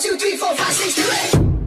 1, 2, 3, 4, 5, 6, 7, 8.